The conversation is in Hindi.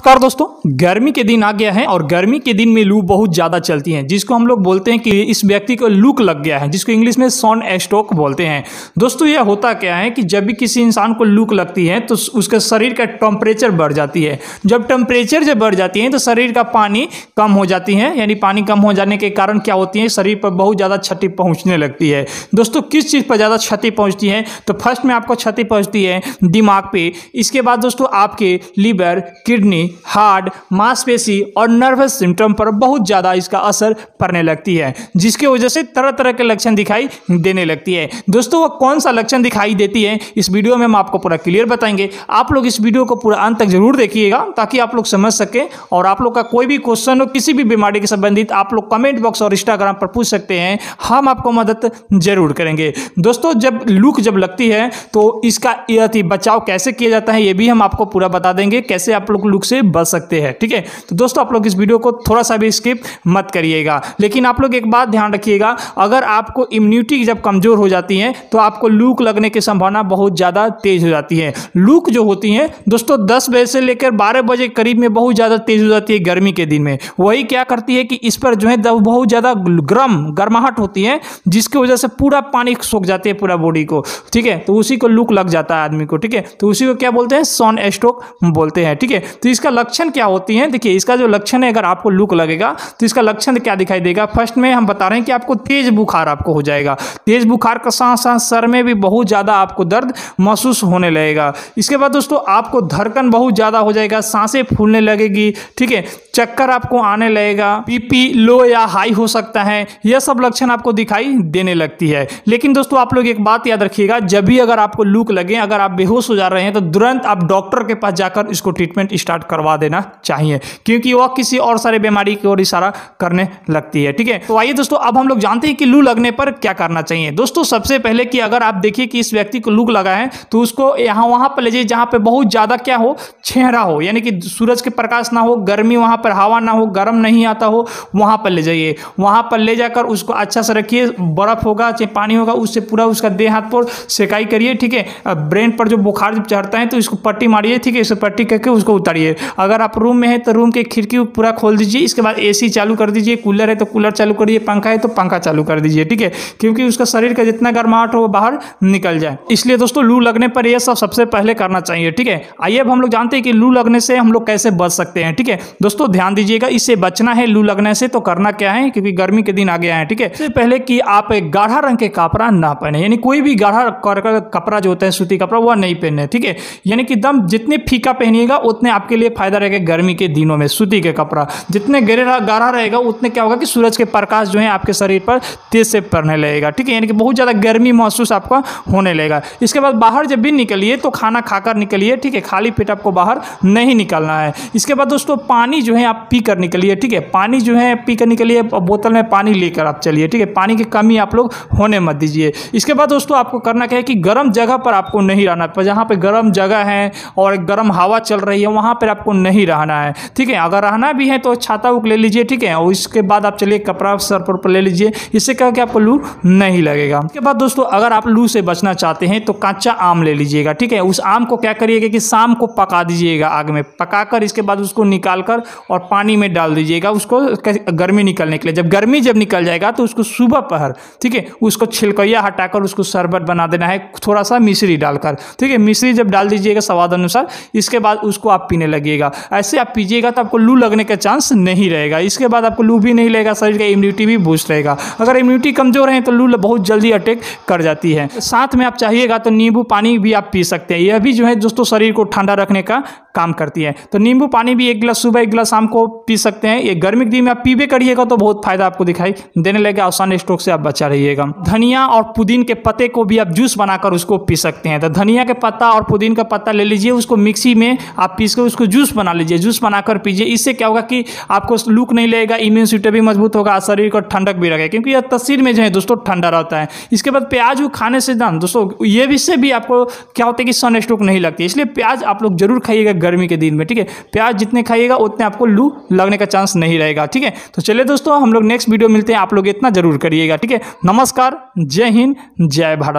नमस्कार दोस्तों, गर्मी के दिन आ गया है और गर्मी के दिन में लू बहुत ज़्यादा चलती है, जिसको हम लोग बोलते हैं कि इस व्यक्ति को लू लग गया है, जिसको इंग्लिश में सन स्ट्रोक बोलते हैं। दोस्तों यह होता क्या है कि जब भी किसी इंसान को लू लगती है तो उसके शरीर का टेम्परेचर बढ़ जाती है। जब टेम्परेचर जब बढ़ जाती है तो शरीर का पानी कम हो जाती है, यानी पानी कम हो जाने के कारण क्या होती है, शरीर पर बहुत ज़्यादा क्षति पहुँचने लगती है। दोस्तों किस चीज़ पर ज़्यादा क्षति पहुँचती है, तो फर्स्ट में आपको क्षति पहुँचती है दिमाग पर। इसके बाद दोस्तों आपके लीवर, किडनी, हार्ट, मांसपेशी और नर्वस सिम्टम पर बहुत ज़्यादा इसका असर पड़ने लगती है, जिसके वजह से तरह तरह के लक्षण दिखाई देने लगती है। दोस्तों वो कौन सा लक्षण दिखाई देती है, इस वीडियो में हम आपको पूरा क्लियर बताएंगे। आप लोग इस वीडियो को पूरा अंत तक जरूर देखिएगा ताकि आप लोग समझ सकें, और आप लोग का कोई भी क्वेश्चन हो किसी भी बीमारी के संबंधित आप लोग कमेंट बॉक्स और इंस्टाग्राम पर पूछ सकते हैं, हम आपको मदद जरूर करेंगे। दोस्तों जब लू लगती है तो इसका बचाव कैसे किया जाता है ये भी हम आपको पूरा बता देंगे, कैसे आप लोग लू से बच सकते हैं। ठीक है, तो दोस्तों आप लोग इस वीडियो को थोड़ा सा भी स्किप मत करिएगा। लेकिन आप लोग एक बात ध्यान रखिएगा, अगर आपको इम्यूनिटी जब कमजोर हो जाती है तो आपको लू लगने की संभावना बहुत ज़्यादा तेज हो जाती है। लू जो होती है दोस्तों 10 बजे से लेकर 12 बजे करीब में बहुत ज़्यादा तेज हो जाती है गर्मी के दिन में। वही क्या करती है कि इस पर जो है बहुत ज़्यादा गर्माहट होती है, जिसकी वजह से पूरा पानी सोख जाती है पूरा बॉडी को। ठीक है, तो उसी को लू लग जाता है आदमी को। ठीक है, तो उसी को क्या बोलते हैं, सन स्ट्रोक बोलते हैं। ठीक है, तो इसका लक्षण क्या होती है, देखिए इसका जो लक्षण है, अगर आपको लू लगेगा तो इसका लक्षण क्या दिखाई देगा। फर्स्ट में हम बता रहे हैं कि आपको तेज बुखार आपको हो जाएगा, तेज बुखार का साथ साथ सर में भी बहुत ज़्यादा आपको दर्द महसूस होने लगेगा। इसके बाद दोस्तों आपको धड़कन बहुत ज़्यादा हो जाएगा, सांसें फूलने लगेगी। ठीक है, चक्कर आपको आने लगेगा, बीपी लो या हाई हो सकता है, यह सब लक्षण आपको दिखाई देने लगती है। लेकिन दोस्तों आप लोग एक बात याद रखिएगा, जब भी अगर आपको लू लगे, अगर आप बेहोश हो जा रहे हैं तो तुरंत आप डॉक्टर के पास जाकर इसको ट्रीटमेंट स्टार्ट करवा देना चाहिए, क्योंकि वह किसी और सारे बीमारी की ओर इशारा करने लगती है। ठीक है, तो आइए दोस्तों अब हम लोग जानते हैं कि लू लगने पर क्या करना चाहिए। दोस्तों सबसे पहले कि अगर आप देखिए कि इस व्यक्ति को लू लगा है तो उसको यहाँ वहाँ पर ले जाइए जहाँ पर बहुत ज़्यादा क्या हो, छेहरा हो, यानी कि सूरज के प्रकाश ना हो, गर्मी वहाँ पर हवा ना हो, गर्म नहीं आता हो, वहाँ पर ले जाइए। वहाँ पर ले जाकर उसको अच्छा से रखिए, बर्फ़ होगा चाहे पानी होगा, उससे पूरा उसका देह हाथ पर सेकाई करिए। ठीक है, ब्रेन पर जो बुखार जब चढ़ता है तो इसको पट्टी मारिए। ठीक है, इसे पट्टी करके उसको उतारिए। अगर आप रूम में हैं तो रूम के खिड़की पूरा खोल दीजिए। इसके बाद एसी चालू कर दीजिए, कूलर है तो कूलर चालू करिए, पंखा है तो पंखा चालू कर दीजिए। ठीक है, क्योंकि उसका शरीर का जितना गर्माहट हो वो बाहर निकल जाए। इसलिए दोस्तों लू लगने पर यह सब सबसे पहले करना चाहिए। ठीक है, आइए अब हम लोग जानते हैं कि लू लगने से हम लोग कैसे बच सकते हैं। ठीक है दोस्तों, ध्यान दीजिएगा, इससे बचना है लू लगने से तो करना क्या है, क्योंकि गर्मी के दिन आ गया है। ठीक है, इससे पहले कि आप एक गाढ़ा रंग के कपड़ा ना पहने, यानी कोई भी गाढ़ा कपड़ा जो होता है सूती कपड़ा वह नहीं पहने। ठीक है, यानी कि दम जितने फीका पहनिएगा उतने आपके लिए फायदा रहेगा। गर्मी के दिनों में सूती के कपड़ा जितने गाढ़ा रहेगा उतने क्या होगा कि सूरज के प्रकाश जो है आपके शरीर पर तेज से पड़ने लगेगा। ठीक है, यानी कि बहुत ज़्यादा गर्मी महसूस आपका होने लगेगा। इसके बाद बाहर जब भी निकलिए तो खाना खाकर निकलिए। ठीक है, खाली पेट आपको बाहर नहीं निकलना है। इसके बाद दोस्तों पानी जो है आप पी कर निकलिए। ठीक है, पानी जो है पी कर निकलिए, बोतल में पानी लेकर आप चलिए। ठीक है, पानी की कमी आप लोग होने मत दीजिए। इसके बाद दोस्तों आपको करना क्या है कि गर्म जगह पर आपको नहीं रहना, जहाँ पर गर्म जगह है और गर्म हवा चल रही है वहाँ पर आपको नहीं रहना है। ठीक है, अगर रहना भी है तो छाता उक ले लीजिए। ठीक है, और इसके बाद आप चलिए कपड़ा सर पर ले लीजिए, इससे क्या कि आपको लू नहीं लगेगा। इसके बाद दोस्तों अगर आप लू से बचना चाहते हैं तो कच्चा आम ले लीजिएगा। ठीक है, उस आम को क्या करिएगा कि शाम को पका दीजिएगा आग में, पकाकर इसके बाद उसको निकाल कर और पानी में डाल दीजिएगा उसको गर्मी निकलने के लिए। जब गर्मी निकल जाएगा तो उसको सुबह पहर, ठीक है, उसको छिलकैया हटाकर उसको शरबत बना देना है थोड़ा सा मिश्री डालकर। ठीक है, मिश्री जब डाल दीजिएगा स्वाद अनुसार, इसके बाद उसको आप पीने लगिएगा। ऐसे आप पीजिएगा तो आपको लू लगने का चांस नहीं रहेगा। इसके बाद आपको लू भी नहीं लगेगा, शरीर का इम्यूनिटी भी बूस्ट रहेगा। अगर इम्यूनिटी कमजोर है तो लू बहुत जल्दी अटैक कर जाती है। साथ में आप चाहिएगा तो नींबू पानी भी आप पी सकते हैं, यह भी जो है दोस्तों शरीर को ठंडा रखने का काम करती है। तो नींबू पानी भी एक गिलास सुबह एक गिलास शाम को पी सकते हैं। ये गर्मी के दिन में आप पीबे करिएगा तो बहुत फायदा आपको दिखाई देने लगेगा और सन स्ट्रोक से आप बचा रहिएगा। धनिया और पुदीन के पत्ते को भी आप जूस बनाकर उसको पी सकते हैं। तो धनिया के पत्ता और पुदीन का पत्ता ले लीजिए, उसको मिक्सी में आप पीस कर उसको जूस बना लीजिए, जूस बनाकर पीजिए। इससे क्या होगा कि आपको लू नहीं लगेगा, इम्यून सिस्टम भी मजबूत होगा, शरीर को ठंडक भी रहेगा, क्योंकि यह तस्वीर में जो है दोस्तों ठंडा रहता है। इसके बाद प्याज खाने से दान दोस्तों ये विषय भी आपको क्या होता है कि सन स्ट्रोक नहीं लगती, इसलिए प्याज आप लोग जरूर खाइएगा गर्मी के दिन में। ठीक है, प्याज जितने खाइएगा उतने आपको लू लगने का चांस नहीं रहेगा। ठीक है, तो चलिए दोस्तों हम लोग नेक्स्ट वीडियो मिलते हैं, आप लोग इतना जरूर करिएगा। ठीक है, नमस्कार, जय हिंद, जय भारत।